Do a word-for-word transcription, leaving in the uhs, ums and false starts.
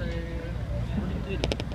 say, what do you do?